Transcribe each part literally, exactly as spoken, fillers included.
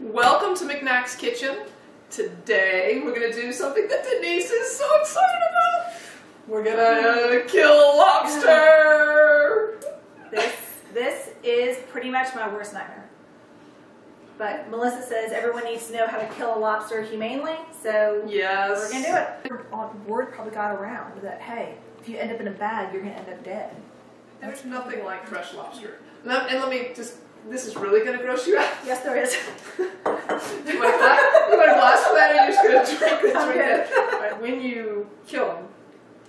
Welcome to McNack's Kitchen. Today we're going to do something that Denise is so excited about. We're going to kill a lobster. This, this is pretty much my worst nightmare. But Melissa says everyone needs to know how to kill a lobster humanely, so yes, we're going to do it. Word probably got around that, hey, if you end up in a bag, you're going to end up dead. There's nothing like fresh lobster. And let, and let me just... This is really going to gross you out. Yes, there is. You want a glass, you want a glass of that, or you're just going to drink, drink it? Right, when you kill them,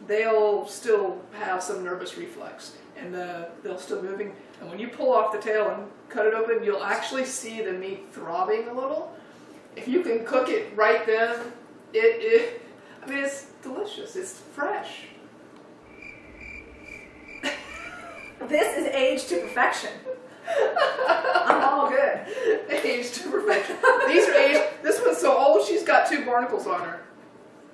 they'll still have some nervous reflex, and the, they'll still moving. And when you pull off the tail and cut it open, you'll actually see the meat throbbing a little. If you can cook it right then, it, it I mean, it's delicious. It's fresh. This is aged to perfection. I'm all good. Aged to perfection. These are aged. This one's so old, she's got two barnacles on her.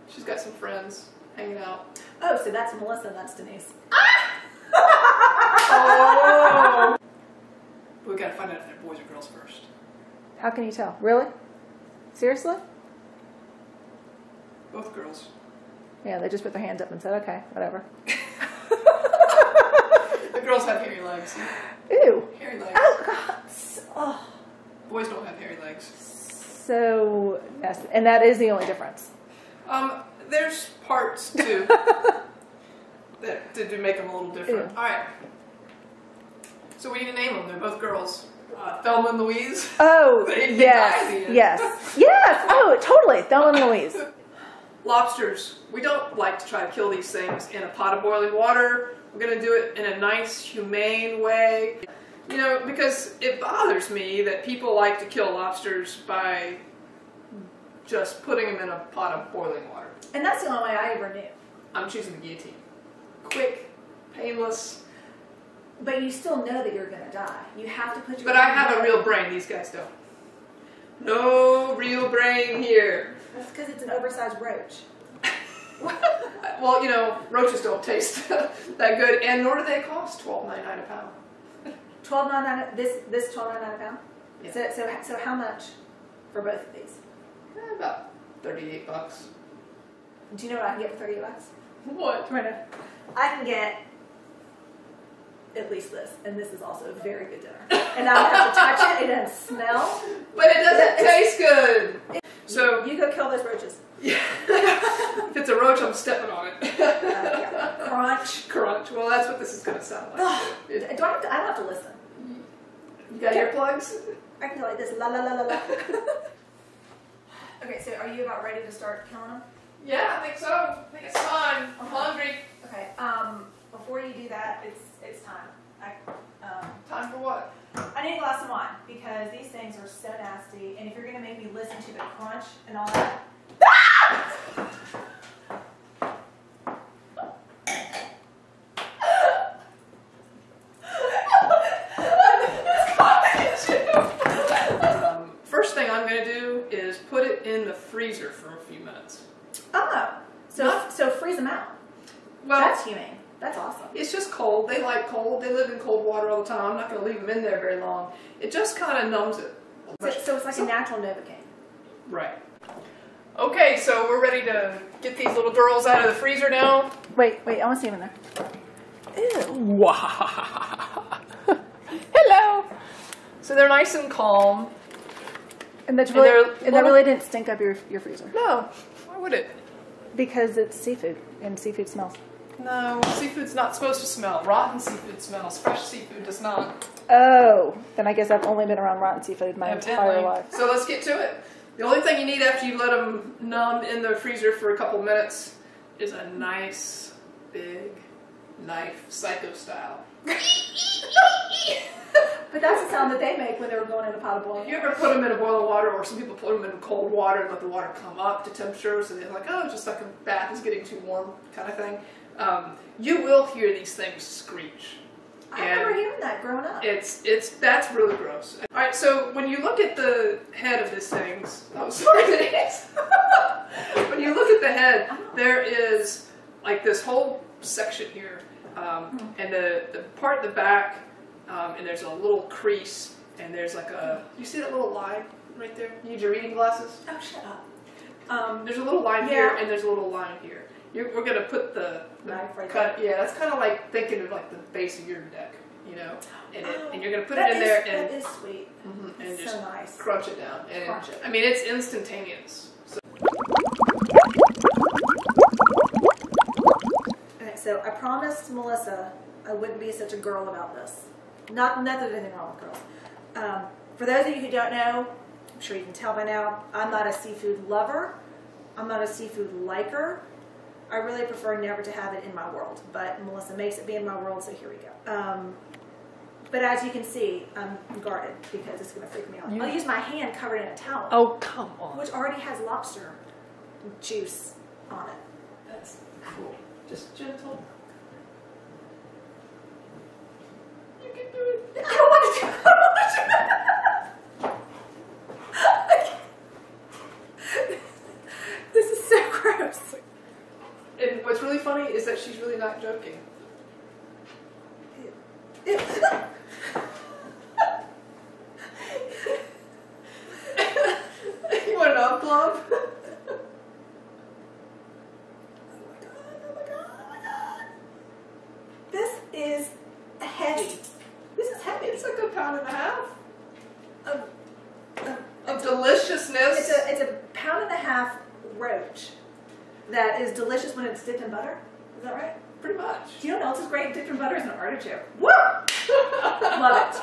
She's got some friends hanging out. Oh, so that's Melissa and that's Denise. Ah! Oh. But we've got to find out if they're boys or girls first. How can you tell? Really? Seriously? Both girls. Yeah, they just put their hands up and said, okay, whatever. The girls have hairy legs. Ew. Hairy legs. Oh, God. Oh. Boys don't have hairy legs. So, yes. And that is the only difference. Um, there's parts, too, that did make them a little different. Ew. All right. So we need to name them. They're both girls. Uh, Thelma and Louise. Oh, yes. Yes. Yes. Oh, totally. Thelma and Louise. Lobsters. We don't like to try to kill these things in a pot of boiling water. We're going to do it in a nice, humane way. You know, because it bothers me that people like to kill lobsters by just putting them in a pot of boiling water. And that's the only way I ever knew. I'm choosing the guillotine. Quick, painless. But you still know that you're going to die. You have to put your... But I have a real brain. These guys don't. No real brain here. That's because it's an oversized roach. Well, you know, roaches don't taste that good, and nor do they cost twelve ninety-nine a pound. twelve ninety-nine this this twelve ninety-nine a pound. Yeah. So so so how much for both of these? Eh, about thirty-eight bucks. Do you know what I can get for thirty-eight bucks? What? Right. I can get at least this, and this is also a very good dinner. And I don't have to touch it; it doesn't smell, but it doesn't it's, taste good. It, so you go kill those roaches. Yeah. If it's a roach, I'm stepping on it. uh, yeah. Crunch. Crunch. Well, that's what this is going to sound like. Oh, do I, have to, I don't have to listen. You got okay. Earplugs? I can go like this. La la la la la. Okay, so are you about ready to start killing them? Yeah, I think so. I think it's time. I'm hungry. Okay. Um, before you do that, it's it's time. I, um, time for what? I need a glass of wine because these things are so nasty, and if you're going to make me listen to the crunch and all that. um, first thing I'm going to do is put it in the freezer for a few minutes. Oh, so Not, so freeze them out. Well, that's humane. That's awesome. It's just cold. They like cold. They live in cold water all the time. I'm not going to leave them in there very long. It just kind of numbs it. So, so it's like so, a natural Novocaine. Right. Okay, so we're ready to get these little girls out of the freezer now. Wait, wait, I want to see them in there. Ew. Wow. Hello. So they're nice and calm. And, that's really, and, and that really didn't stink up your, your freezer. No. Why would it? Because it's seafood, and seafood smells. No, seafood's not supposed to smell. Rotten seafood smells. Fresh seafood does not. Oh, then I guess I've only been around rotten seafood my Evidently. entire life. So let's get to it. The only thing you need after you let them numb in the freezer for a couple minutes is a nice, big knife, psycho style. But that's the sound that they make when they were going in a pot of boiling water. You ever put them in a boiling water, or some people put them in cold water and let the water come up to temperature, so they're like, oh, just like a bath is getting too warm kind of thing. Um, you will hear these things screech. I've never heard that growing up. It's it's that's really gross. All right, so when you look at the head of this thing, oh sorry, Denise. When you look at the head, there is like this whole section here, um, and the the part in the back, um, and there's a little crease, and there's like a you see that little line right there. You need your reading glasses? Oh, shut up. Um, there's a little line yeah. here, and there's a little line here. You're, we're going to put the, the knife right cut, there. Yeah, that's kind of like thinking of like the base of your neck, you know? And, it, oh, and you're going to put it in is, there. And, that is sweet. Mm-hmm, and so just nice. Crunch it down. And crunch it. I mean, it's instantaneous. So. Okay, so I promised Melissa I wouldn't be such a girl about this. Not, not that there's anything wrong with girls. Um, for those of you who don't know, I'm sure you can tell by now, I'm not a seafood lover. I'm not a seafood liker. I really prefer never to have it in my world, but Melissa makes it be in my world, so here we go. Um, but as you can see, I'm guarded because it's going to freak me out. You... I'll use my hand covered in a towel. Oh, come on. Which already has lobster juice on it. That's cool. Just gentle. You can do it. I don't want to do it. I don't want to do it. What's really funny is that she's really not joking. You want an up club? Oh my god, oh my god, oh my god. This is heavy. This is heavy. It's like a pound and a half of, of, of deliciousness. It's a, it's a pound and a half roach. That is delicious when it's dipped in butter. Is that right? Pretty much. Do you know what else is great dipped in butter? Is an artichoke. Woo! Love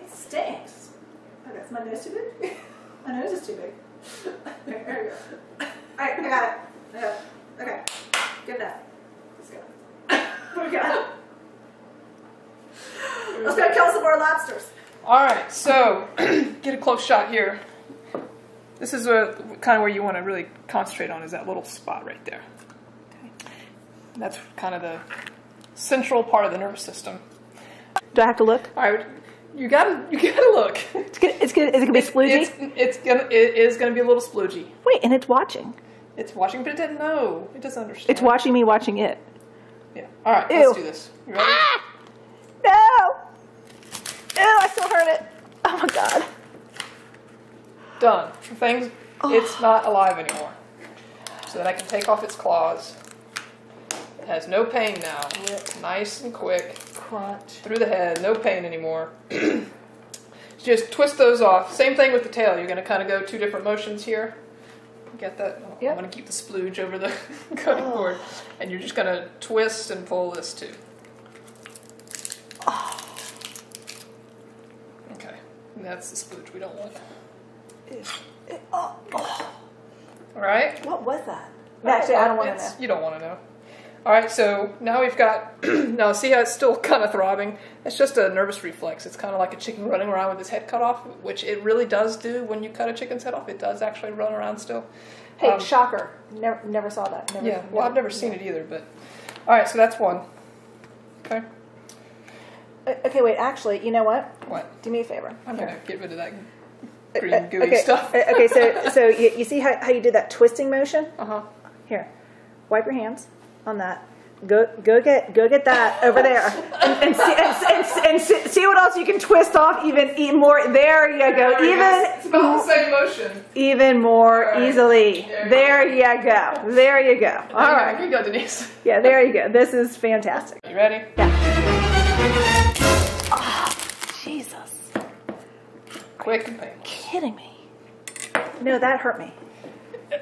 it. It stinks. Oh, that's my nose too big? My nose is too big. There we go. Alright, I got it. I got it. Okay. Good enough. Let's go. What we got? Let's go kill some more lobsters. Alright, so get a close shot here. This is a, kind of where you want to really concentrate on, is that little spot right there. Okay. That's kind of the central part of the nervous system. Do I have to look? All right, you gotta you gotta look. It's gonna, it's gonna, is it gonna be sploogy? It's, it's gonna it is gonna be a little sploogy. Wait, and it's watching. It's watching, but it doesn't know. It doesn't understand. It's watching me watching it. Yeah. All right, ew. Let's do this. You ready? Ah! No! Ew! I still heard it. Oh my god. Done. For things, oh. It's not alive anymore. So then I can take off its claws. It has no pain now. Yep. Nice and quick. Crunch. Through the head, no pain anymore. Just twist those off. Same thing with the tail. You're going to kind of go two different motions here. Get that? Yep. I'm going to keep the splooge over the cutting oh. board. And you're just going to twist and pull this too. Oh. Okay. And that's the splooge we don't want. It, oh, oh. All right. What was that? No, actually, I don't want to know. You don't want to know. All right. So now we've got. Now see how it's still kind of throbbing. It's just a nervous reflex. It's kind of like a chicken running around with its head cut off, which it really does do when you cut a chicken's head off. It does actually run around still. Hey, um, shocker! Never, never saw that. Never, yeah. Well, never, I've never seen yeah. it either. But all right. So that's one. Okay. Uh, okay. Wait. Actually, you know what? What? Do me a favor. I'm Here. gonna get rid of that. Green gooey okay. stuff. Okay, so so you, you see how, how you did that twisting motion? Uh-huh. Here, wipe your hands on that. Go go get go get that over there, and, and, see, and, and, and see, see what else you can twist off even, even more. There you go. There even it's about the same motion. Even more right. easily. There you, there you go. There you go. All there right. Here you go, Denise. Yeah, there you go. This is fantastic. You ready? Yeah. Oh, Jesus. Quick and painless. Kidding me? No, that hurt me.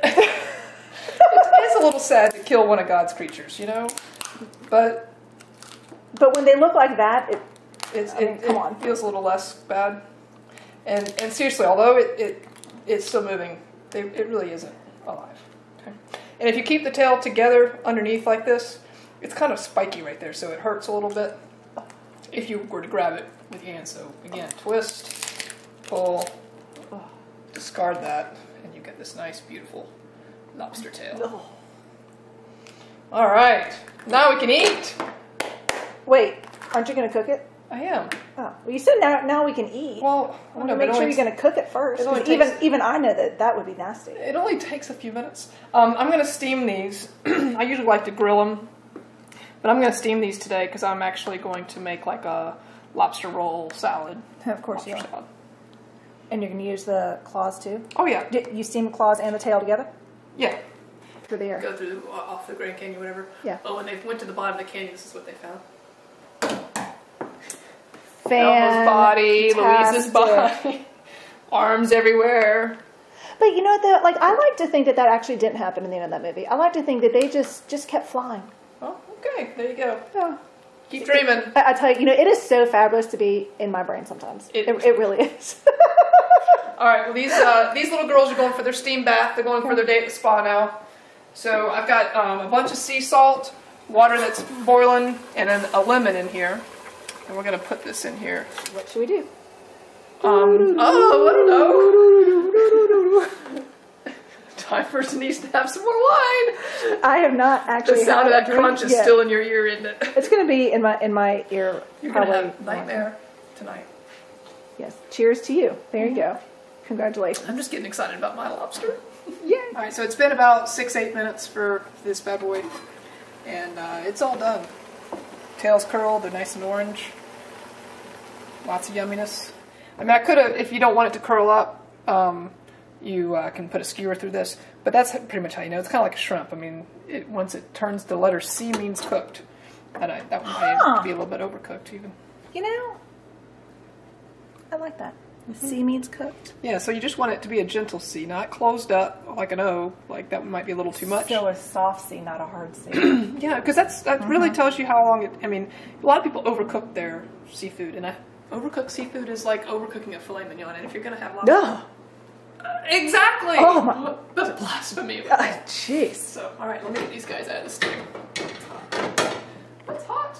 It's a little sad to kill one of God's creatures, you know. But but when they look like that, it it's, I mean, it, come on. It feels a little less bad. And and seriously, although it, it it's still moving, they, it really isn't alive. Okay. And if you keep the tail together underneath like this, it's kind of spiky right there, so it hurts a little bit if you were to grab it with your hand. So again, twist. Pull, discard that, and you get this nice, beautiful lobster tail. No. All right, now we can eat. Wait, aren't you going to cook it? I am. Oh, well, you said now, now we can eat. Well, I want no, to make sure you're going to cook it first. It takes, even even I know that that would be nasty. It only takes a few minutes. Um, I'm going to steam these. I usually like to grill them, but I'm going to steam these today because I'm actually going to make like a lobster roll salad. Of course, lobster you are. And you're going to use the claws too? Oh yeah. You steam the claws and the tail together? Yeah. Through the air. Go through, off the Grand Canyon, whatever. Yeah. But when they went to the bottom of the canyon, this is what they found. Thelma's body, Louise's body, arms everywhere. But you know that, like, I like to think that that actually didn't happen in the end of that movie. I like to think that they just just kept flying. Oh, okay, there you go. Yeah. Keep dreaming. It, I, I tell you, you know, it is so fabulous to be in my brain sometimes. It, it, it really is. All right, well, these uh, these little girls are going for their steam bath. They're going for their day at the spa now. So I've got um, a bunch of sea salt, water that's boiling, and then a lemon in here. And we're going to put this in here. What should we do? Um, oh, I don't know. Time for Denise to have some more wine. I have not actually. The sound of that crunch is yet. Still in your ear, isn't it? It's going to be in my in my ear. You're going to have a nightmare tonight. Yes. Cheers to you. There you go. Congratulations. I'm just getting excited about my lobster. Yeah. All right. So it's been about six eight minutes for this bad boy, and uh, it's all done. Tails curled. They're nice and orange. Lots of yumminess. I mean, I could have, if you don't want it to curl up, um, you uh, can put a skewer through this. But that's pretty much how you know. It's kind of like a shrimp. I mean, it, once it turns, the letter C means cooked. And I, that one huh. might be a little bit overcooked even. You know, I like that. Mm-hmm. C means cooked. Yeah, so you just want it to be a gentle C, not closed up like an O. Like that one might be a little too much. So a soft C, not a hard C. Yeah, because that's that mm-hmm. really tells you how long it. I mean, a lot of people overcook their seafood, and I overcooked seafood is like overcooking a filet mignon. And if you're gonna have lobster, no, uh, exactly. Oh my, that's blasphemy. Jeez. Uh, so all right, let me get these guys out of the stew. It's hot.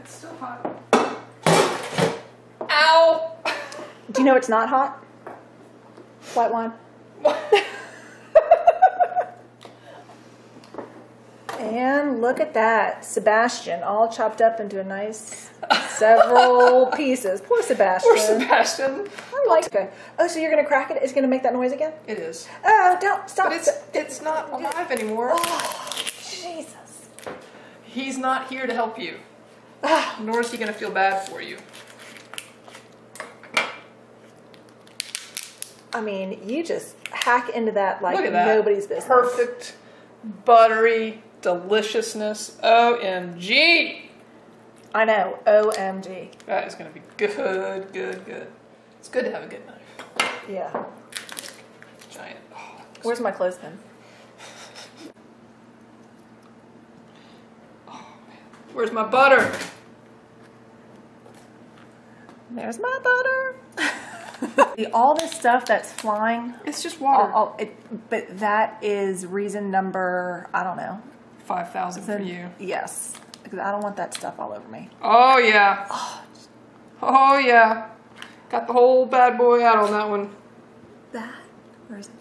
It's still hot. Ow! Do you know it's not hot? White wine. And look at that. Sebastian, all chopped up into a nice several pieces. Poor Sebastian. Poor Sebastian. I like it. Oh, so you're going to crack it? It's going to make that noise again? It is. Oh, don't stop. But it's, it's not alive anymore. Oh, Jesus. He's not here to help you. Nor is he going to feel bad for you. I mean, you just hack into that like nobody's business. Perfect, buttery deliciousness. O M G! I know, O M G. That is going to be good, good, good. It's good to have a good knife. Yeah. Giant. Oh, where's my clothespin? Oh, man. Where's my butter? There's my butter. All this stuff that's flying. It's just water. All, all, it, but that is reason number, I don't know. five thousand for you. Yes. Because I don't want that stuff all over me. Oh, yeah. Oh. Oh, yeah. Got the whole bad boy out on that one. That? Where is it?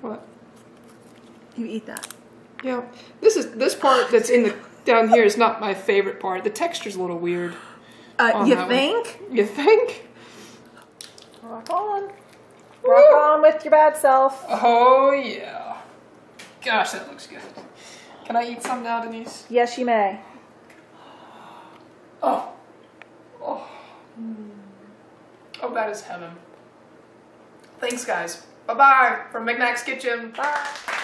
What? You eat that. Yeah. This is this part that's in the down here is not my favorite part. The texture's a little weird. Uh, you think? One. You think? Rock on. Rock Woo. on with your bad self. Oh, yeah. Gosh, that looks good. Can I eat some now, Denise? Yes, you may. Oh. Oh. Oh, that is heaven. Thanks, guys. Bye-bye from McNack's Kitchen. Bye.